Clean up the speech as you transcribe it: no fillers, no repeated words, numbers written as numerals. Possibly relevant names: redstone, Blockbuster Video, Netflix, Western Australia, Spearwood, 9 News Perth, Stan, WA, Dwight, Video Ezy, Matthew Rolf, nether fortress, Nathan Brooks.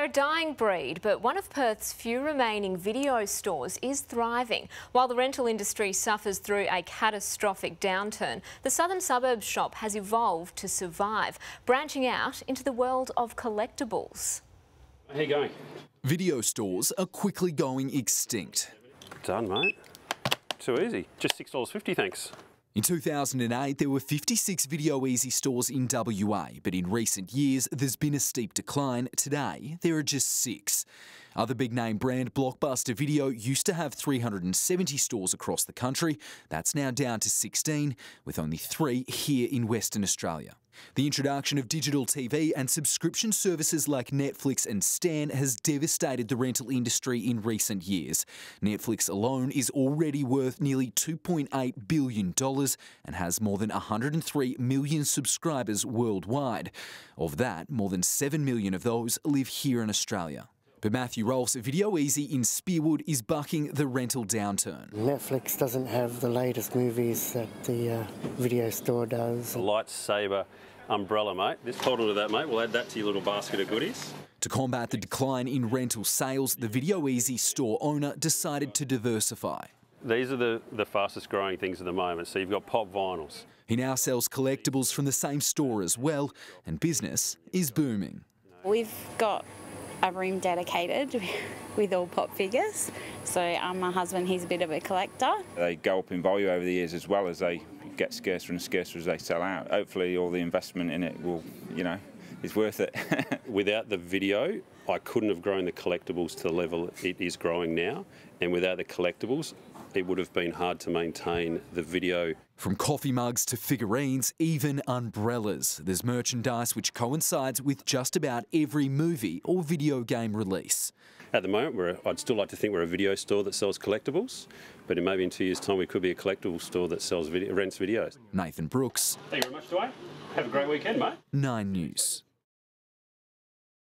They're a dying breed, but one of Perth's few remaining video stores is thriving. While the rental industry suffers through a catastrophic downturn, the southern suburbs shop has evolved to survive, branching out into the world of collectibles. How are you going? Video stores are quickly going extinct. Done, mate. Too easy. Just $6.50, thanks. In 2008, there were 56 Video Ezy stores in WA, but in recent years, there's been a steep decline. Today, there are just 6. Other big-name brand Blockbuster Video used to have 370 stores across the country. That's now down to 16, with only 3 here in Western Australia. The introduction of digital TV and subscription services like Netflix and Stan has devastated the rental industry in recent years. Netflix alone is already worth nearly $2.8 billion and has more than 103 million subscribers worldwide. Of that, more than 7 million of those live here in Australia. But Matthew Rolf's Video Ezy in Spearwood is bucking the rental downturn. Netflix doesn't have the latest movies that the video store does. Lightsaber umbrella, mate. Just hold on to that, mate. We'll add that to your little basket of goodies. To combat the decline in rental sales, the Video Ezy store owner decided to diversify. These are the fastest growing things at the moment, so you've got pop vinyls. He now sells collectibles from the same store as well, and business is booming. We've got a room dedicated with all pop figures. So my husband, he's a bit of a collector. They go up in value over the years, as well as they get scarcer and scarcer as they sell out. Hopefully all the investment in it will, you know, is worth it. Without the video, I couldn't have grown the collectibles to the level it is growing now. And without the collectibles, it would have been hard to maintain the video. From coffee mugs to figurines, even umbrellas, there's merchandise which coincides with just about every movie or video game release. At the moment, I'd still like to think we're a video store that sells collectibles, but maybe in 2 years' time we could be a collectible store that rents videos. Nathan Brooks. Thank you very much, Dwight. Have a great weekend, mate. 9 News.